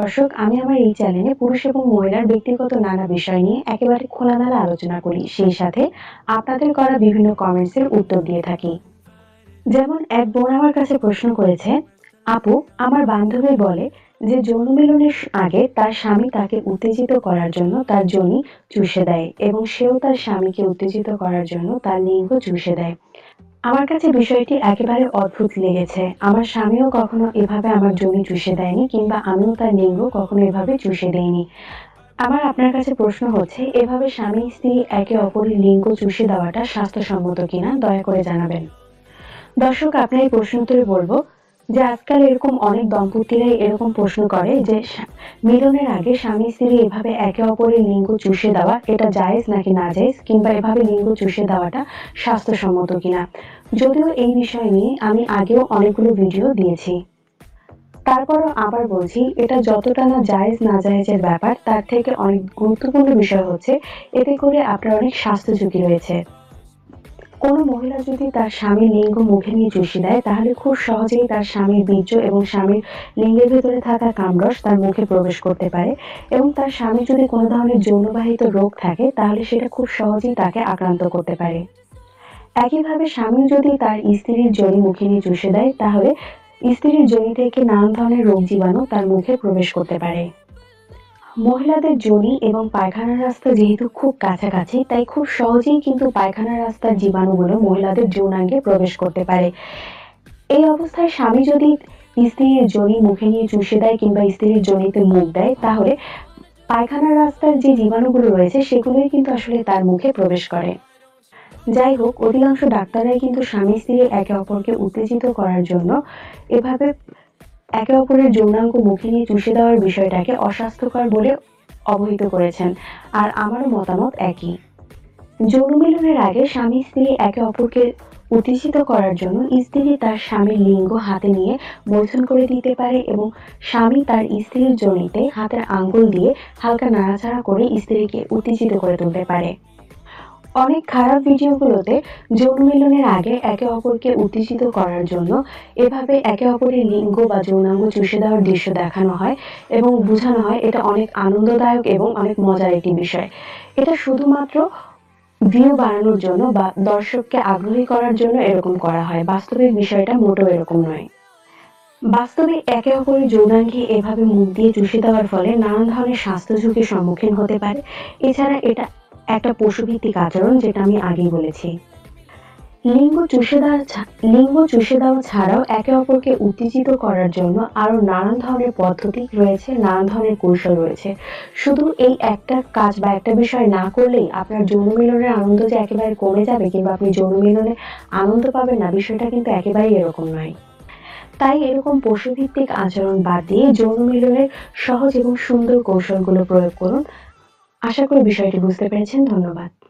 दर्शक आमी आमार एई चैनेले पुरुष एबं महिलार व्यक्तिगत नाना विषय निये एकेबारे खोलामेला आलोचना करी, सेई साथे आपनादेर करा विभिन्न कमेंट्सेर उत्तर दिये थाकि। जेमन एक बोन आमार काछे प्रश्न करेछे, আপু আমার বান্ধবী বলে যে যৌন মিলনের আগে তার স্বামী তাকে উত্তেজিত করার জন্য তার যোনি চুষে দেয় এবং সেও তার স্বামীকে উত্তেজিত করার জন্য তার লিঙ্গ চুষে দেয়। আমার কাছে বিষয়টি একেবারে অদ্ভুত লেগেছে। আমার স্বামীও কখনো এভাবে আমার যোনি চুষে দেয়নি কিংবা আমিও তার লিঙ্গ কখনো এভাবে চুষে দেইনি। আমার আপনার কাছে প্রশ্ন হচ্ছে, এভাবে স্বামী স্ত্রী একে অপরের লিঙ্গ চুষে দেওয়াটা স্বাস্থ্যসম্মত কিনা দয়া করে জানাবেন। দর্শক আপনার এই প্রশ্নটি বলবো যে আজকাল এরকম অনেক দম্পতিরাই এরকম প্রশ্ন করে যে মিলনের আগে স্বামী স্ত্রী এভাবে একে অপরের লিঙ্গ চুষে দেওয়া এটা জায়েজ নাকি না জায়েজ, কিংবা এভাবে লিঙ্গ চুষে দেওয়াটা স্বাস্থ্যসম্মত কিনা। যদিও এই বিষয় নিয়ে আমি আগেও অনেকগুলো ভিডিও দিয়েছি, তারপরও আবার বলছি, এটা যতটা না জায়েজ না জায়েজের ব্যাপার তার থেকে অনেক গুরুত্বপূর্ণ বিষয় হচ্ছে এতে করে আপনার অনেক স্বাস্থ্য ঝুঁকি রয়েছে। কোনো মহিলা যদি তার স্বামীর লিঙ্গ মুখে নিয়ে চুষে দেয় তাহলে খুব সহজেই তার স্বামীর বীর্য এবং স্বামীর লিঙ্গের ভেতরে থাকা কামরস তার মুখে প্রবেশ করতে পারে এবং তার স্বামী যদি কোনো ধরনের যৌনবাহিত রোগ থাকে তাহলে সেটা খুব সহজেই তাকে আক্রান্ত করতে পারে। একইভাবে স্বামী যদি তার স্ত্রীর যোনি মুখে নিয়ে চুষে দেয় তাহলে স্ত্রীর যোনি থেকে নানান ধরনের রোগ জীবাণু তার মুখে প্রবেশ করতে পারে। মহিলাদের যোনি এবং পায়খানার রাস্তা যেহেতু খুব কাছাকাছি তাই খুব সহজেই কিন্তু পায়খানার রাস্তার জীবাণুগুলো মহিলাদের যৌনাঙ্গে প্রবেশ করতে পারে। এই অবস্থায় স্বামী যদি স্ত্রীর যোনি মুখে নিয়ে চুষে দেয় কিংবা স্ত্রীর যোনিতে মুখ দেয় তাহলে পায়খানার রাস্তার যে জীবাণুগুলো রয়েছে সেগুলোই কিন্তু আসলে তার মুখে প্রবেশ করে। যাই হোক, অধিকাংশ ডাক্তাররাই কিন্তু স্বামী স্ত্রী একে অপরকে উত্তেজিত করার জন্য এভাবে একে অপরের যৌনাঙ্গ মুখে নিয়ে চুষে দেওয়ার বিষয়টাকে অস্বাস্থ্যকর বলে অবহিত করেছেন, আর আমারও মতামত একই। যৌন মিলনের আগে স্বামী স্ত্রী একে অপরকে উত্তেজিত করার জন্য স্ত্রী তার স্বামীর লিঙ্গ হাতে নিয়ে মৈথুন করে দিতে পারে এবং স্বামী তার স্ত্রীর যোনিতে হাতের আঙ্গুল দিয়ে হালকা নাড়াচাড়া করে স্ত্রীকে উত্তেজিত করে তুলতে পারে। অনেক খারাপ ভিডিওগুলোতে যৌন মিলনের আগে একে অপরকে উত্তেজিত করার জন্য এভাবে একে অপরের লিঙ্গ বা যৌনাঙ্গ চুষে দেওয়ার দৃশ্য দেখানো হয় এবং বোঝানো হয় এটা অনেক আনন্দদায়ক এবং অনেক মজার একটি বিষয়। এটা শুধুমাত্র ভিউ বাড়ানোর জন্য বা দর্শককে আগ্রহী করার জন্য এরকম করা হয়। বাস্তবিক বিষয়টা মোটেও এরকম নয়। বাস্তবে একে অপরের যৌনাঙ্গে এভাবে মুখ দিয়ে চুষে দেওয়ার ফলে নানান ধরনের স্বাস্থ্য ঝুঁকির সম্মুখীন হতে পারে। এছাড়া এটা একটা পশুভিত্তিক আচরণ, যেটা আমি আগেই বলেছি। লিঙ্গ চুষে দেওয়া ছাড়াও একে অপরকে উত্তেজিত করার জন্য আরও নানান ধরনের পদ্ধতি রয়েছে, নানান ধরনের কৌশল রয়েছে। শুধু এই একটা কাজ বা একটা বিষয় না করলেই আপনার যৌন মিলনের আনন্দ যে একেবারে কমে যাবে কিংবা আপনি যৌন মিলনে আনন্দ পাবেন না, বিষয়টা কিন্তু একেবারেই এরকম নয়। তাই এরকম পশুভিত্তিক আচরণ বাদ দিয়ে যৌন মিলনের সহজ এবং সুন্দর কৌশলগুলো প্রয়োগ করুন। আশা করি বিষয়টি বুঝতে পেরেছেন। ধন্যবাদ।